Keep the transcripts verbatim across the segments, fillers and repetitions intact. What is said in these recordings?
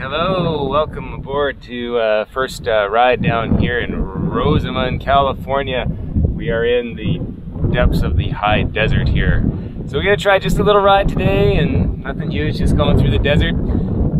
hello, welcome aboard to uh, first uh, ride down here in Rosamond, California. We are in the depths of the high desert here. So we're gonna try just a little ride today and nothing huge, just going through the desert.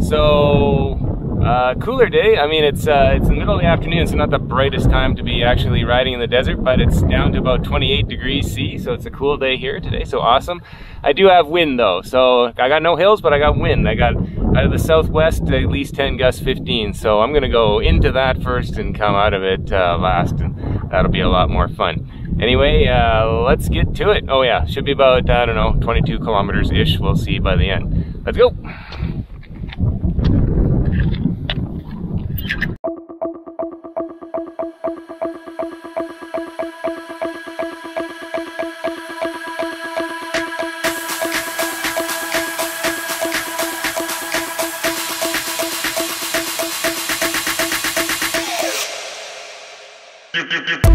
So, uh, cooler day. I mean, it's, uh, it's in the middle of the afternoon, so not the brightest time to be actually riding in the desert, but it's down to about twenty-eight degrees C, so it's a cool day here today, so awesome. I do have wind though, so I got no hills, but I got wind. I got out of the southwest at least ten gusts fifteen, so I'm gonna go into that first and come out of it uh, last, and that'll be a lot more fun. Anyway, uh, let's get to it. Oh yeah, should be about, I don't know, twenty-two kilometers-ish, we'll see by the end. Let's go. Thank you.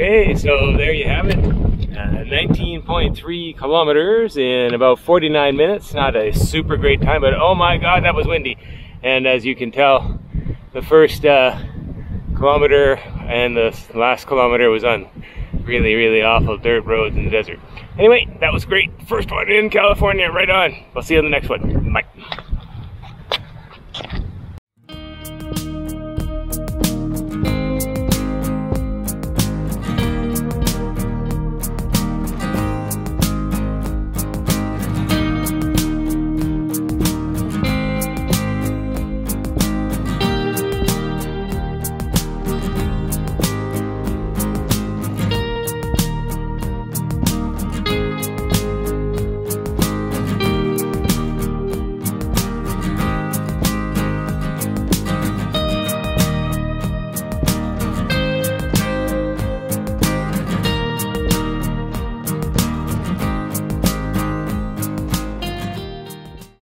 Okay, so there you have it, uh, nineteen point three kilometers in about forty-nine minutes. Not a super great time, but oh my god, that was windy. And as you can tell, the first uh, kilometer and the last kilometer was on really, really awful dirt roads in the desert. Anyway, that was great. First one in California, right on. We'll see you on the next one. Bye.